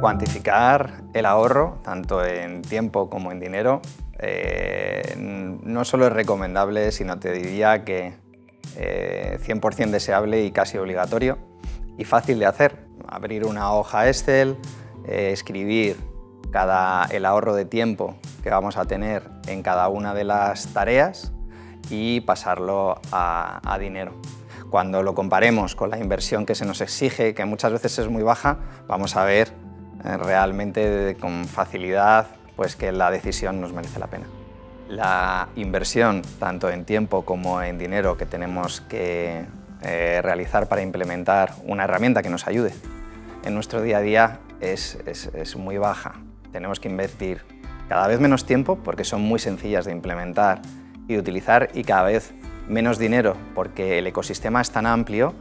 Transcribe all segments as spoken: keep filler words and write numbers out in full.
Cuantificar el ahorro, tanto en tiempo como en dinero, eh, no solo es recomendable, sino te diría que eh, cien por cien deseable y casi obligatorio y fácil de hacer. Abrir una hoja Excel, eh, escribir cada, el ahorro de tiempo que vamos a tener en cada una de las tareas y pasarlo a, a dinero. Cuando lo comparemos con la inversión que se nos exige, que muchas veces es muy baja, vamos a ver eh, realmente con facilidad pues, que la decisión nos merece la pena. La inversión, tanto en tiempo como en dinero, que tenemos que eh, realizar para implementar una herramienta que nos ayude en nuestro día a día es, es, es muy baja. Tenemos que invertir cada vez menos tiempo porque son muy sencillas de implementar y de utilizar, y cada vez menos dinero, porque el ecosistema es tan amplio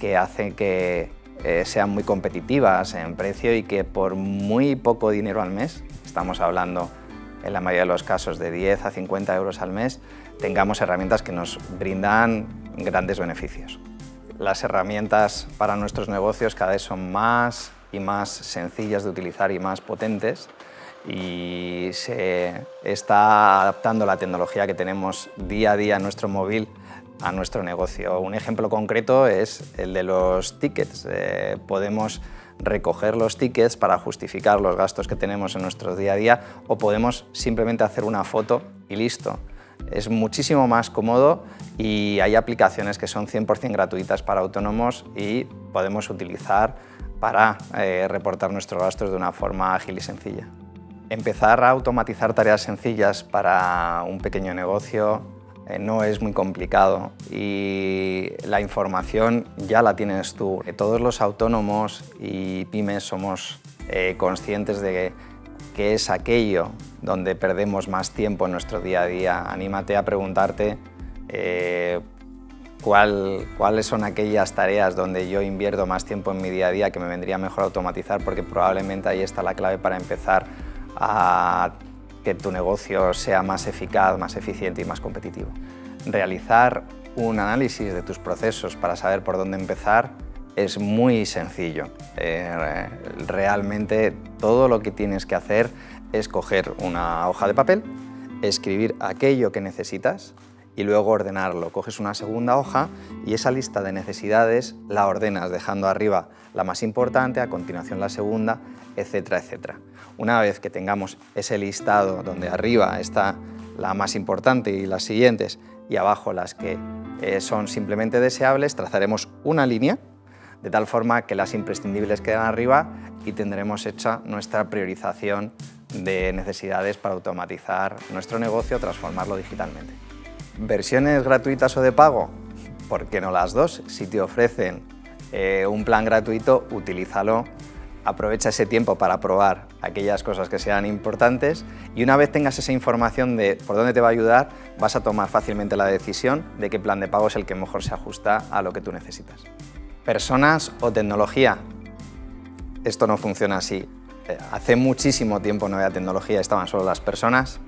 que hace que eh, sean muy competitivas en precio y que por muy poco dinero al mes, estamos hablando en la mayoría de los casos de diez a cincuenta euros al mes, tengamos herramientas que nos brindan grandes beneficios. Las herramientas para nuestros negocios cada vez son más y más sencillas de utilizar y más potentes, y se está adaptando la tecnología que tenemos día a día en nuestro móvil a nuestro negocio. Un ejemplo concreto es el de los tickets. Eh, podemos recoger los tickets para justificar los gastos que tenemos en nuestro día a día, o podemos simplemente hacer una foto y listo. Es muchísimo más cómodo y hay aplicaciones que son cien por cien gratuitas para autónomos y podemos utilizar para eh, reportar nuestros gastos de una forma ágil y sencilla. Empezar a automatizar tareas sencillas para un pequeño negocio eh, no es muy complicado, y la información ya la tienes tú. Todos los autónomos y pymes somos eh, conscientes de qué es aquello donde perdemos más tiempo en nuestro día a día. Anímate a preguntarte eh, cuál, cuáles son aquellas tareas donde yo invierto más tiempo en mi día a día que me vendría mejor automatizar, porque probablemente ahí está la clave para empezar a que tu negocio sea más eficaz, más eficiente y más competitivo. Realizar un análisis de tus procesos para saber por dónde empezar es muy sencillo. Eh, realmente todo lo que tienes que hacer es coger una hoja de papel, escribir aquello que necesitas y luego ordenarlo. Coges una segunda hoja y esa lista de necesidades la ordenas, dejando arriba la más importante, a continuación la segunda, etcétera, etcétera. Una vez que tengamos ese listado donde arriba está la más importante y las siguientes, y abajo las que eh, son simplemente deseables, trazaremos una línea de tal forma que las imprescindibles quedan arriba y tendremos hecha nuestra priorización de necesidades para automatizar nuestro negocio, transformarlo digitalmente. ¿Versiones gratuitas o de pago? ¿Por qué no las dos? Si te ofrecen eh, un plan gratuito, utilízalo. Aprovecha ese tiempo para probar aquellas cosas que sean importantes, y una vez tengas esa información de por dónde te va a ayudar, vas a tomar fácilmente la decisión de qué plan de pago es el que mejor se ajusta a lo que tú necesitas. ¿Personas o tecnología? Esto no funciona así. Hace muchísimo tiempo no había tecnología, estaban solo las personas.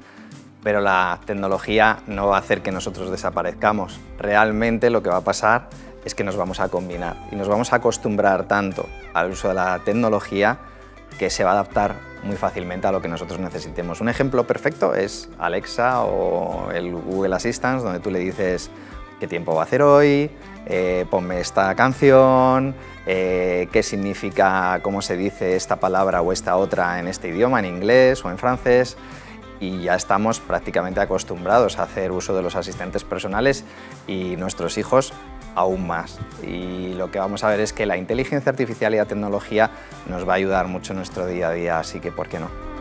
Pero la tecnología no va a hacer que nosotros desaparezcamos. Realmente lo que va a pasar es que nos vamos a combinar y nos vamos a acostumbrar tanto al uso de la tecnología que se va a adaptar muy fácilmente a lo que nosotros necesitemos. Un ejemplo perfecto es Alexa o el Google Assistant, donde tú le dices qué tiempo va a hacer hoy, eh, ponme esta canción, eh, qué significa, cómo se dice esta palabra o esta otra en este idioma, en inglés o en francés. Y ya estamos prácticamente acostumbrados a hacer uso de los asistentes personales, y nuestros hijos aún más. Y lo que vamos a ver es que la inteligencia artificial y la tecnología nos va a ayudar mucho en nuestro día a día, así que ¿por qué no?